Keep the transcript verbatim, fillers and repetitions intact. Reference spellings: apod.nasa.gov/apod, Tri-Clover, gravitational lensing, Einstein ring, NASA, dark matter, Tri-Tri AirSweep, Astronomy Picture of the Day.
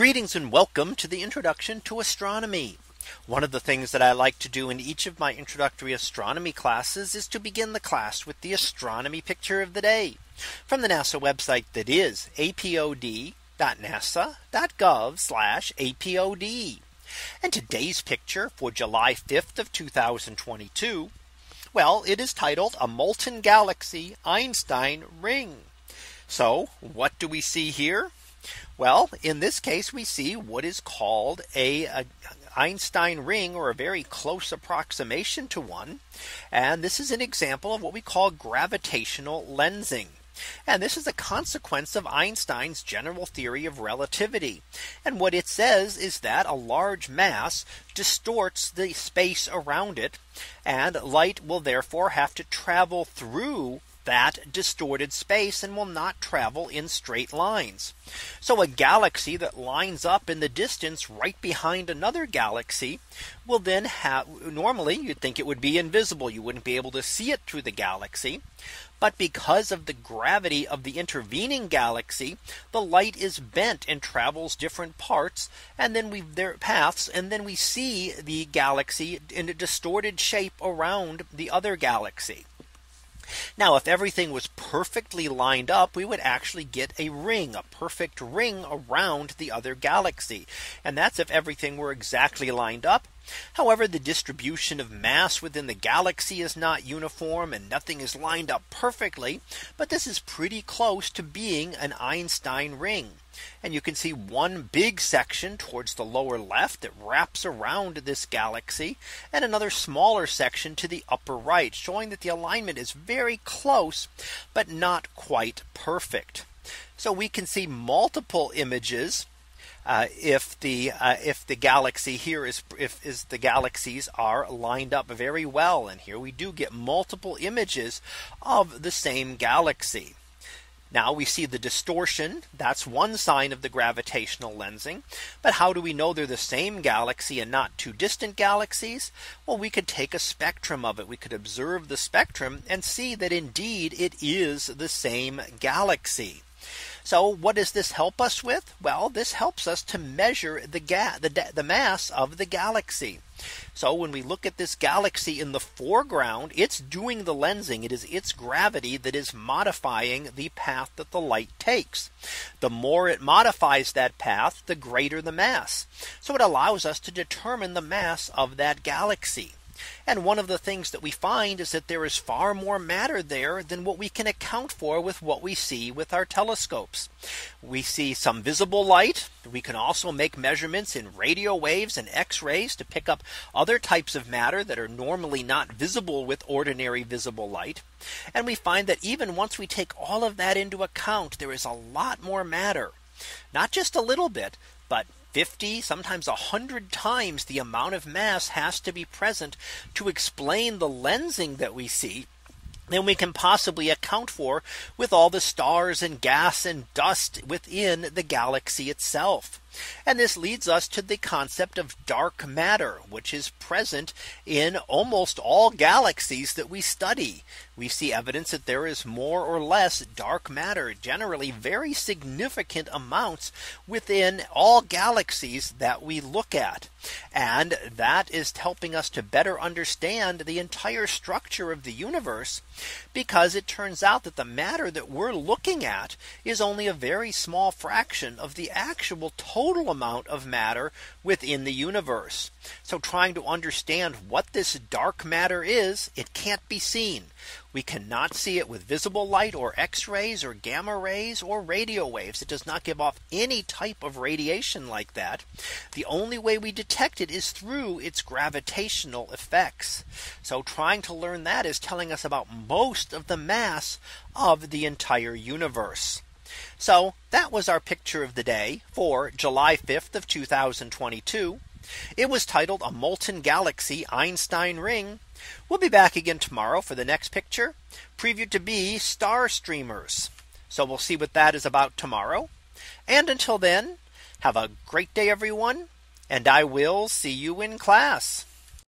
Greetings and welcome to the introduction to astronomy. One of the things that I like to do in each of my introductory astronomy classes is to begin the class with the astronomy picture of the day from the NASA website, that is apod dot nasa dot gov slash apod. And today's picture for July fifth of two thousand twenty-two. Well, it is titled A Molten Galaxy Einstein Ring. So what do we see here? Well, in this case, we see what is called a, a Einstein ring, or a very close approximation to one. And this is an example of what we call gravitational lensing. And this is a consequence of Einstein's general theory of relativity. And what it says is that a large mass distorts the space around it, and light will therefore have to travel through that distorted space and will not travel in straight lines. So a galaxy that lines up in the distance right behind another galaxy will then have, normally you'd think it would be invisible, you wouldn't be able to see it through the galaxy. But because of the gravity of the intervening galaxy, the light is bent and travels different parts and then we their paths and then we see the galaxy in a distorted shape around the other galaxy. Now, if everything was perfectly lined up, we would actually get a ring, a perfect ring around the other galaxy. And that's if everything were exactly lined up. However, the distribution of mass within the galaxy is not uniform and nothing is lined up perfectly. But this is pretty close to being an Einstein ring. And you can see one big section towards the lower left that wraps around this galaxy, and another smaller section to the upper right, showing that the alignment is very close, but not quite perfect. So we can see multiple images. Uh, if the uh, if the galaxy here is if is the galaxies are lined up very well, and here we do get multiple images of the same galaxy. Now we see the distortion. That's one sign of the gravitational lensing. But how do we know they're the same galaxy and not two distant galaxies? Well, we could take a spectrum of it. We could observe the spectrum and see that indeed it is the same galaxy. So what does this help us with? Well, this helps us to measure the ga the, the mass of the galaxy. So when we look at this galaxy in the foreground, it's doing the lensing. It is its gravity that is modifying the path that the light takes. The more it modifies that path, the greater the mass. So it allows us to determine the mass of that galaxy. And one of the things that we find is that there is far more matter there than what we can account for with what we see with our telescopes. We see some visible light. We can also make measurements in radio waves and X-rays to pick up other types of matter that are normally not visible with ordinary visible light. And we find that even once we take all of that into account, there is a lot more matter, not just a little bit, but fifty, sometimes one hundred times the amount of mass has to be present to explain the lensing that we see than we can possibly account for with all the stars and gas and dust within the galaxy itself. And this leads us to the concept of dark matter, which is present in almost all galaxies that we study. We see evidence that there is more or less dark matter, generally very significant amounts within all galaxies that we look at. And that is helping us to better understand the entire structure of the universe, because it turns out that the matter that we're looking at is only a very small fraction of the actual total total amount of matter within the universe. So trying to understand what this dark matter is, it can't be seen. We cannot see it with visible light or X-rays or gamma rays or radio waves. It does not give off any type of radiation like that. The only way we detect it is through its gravitational effects. So trying to learn that is telling us about most of the mass of the entire universe. So that was our picture of the day for July fifth of two thousand twenty-two. It was titled A Molten Galaxy Einstein Ring. We'll be back again tomorrow for the next picture, previewed to be star streamers. So we'll see what that is about tomorrow. And until then, have a great day, everyone. And I will see you in class.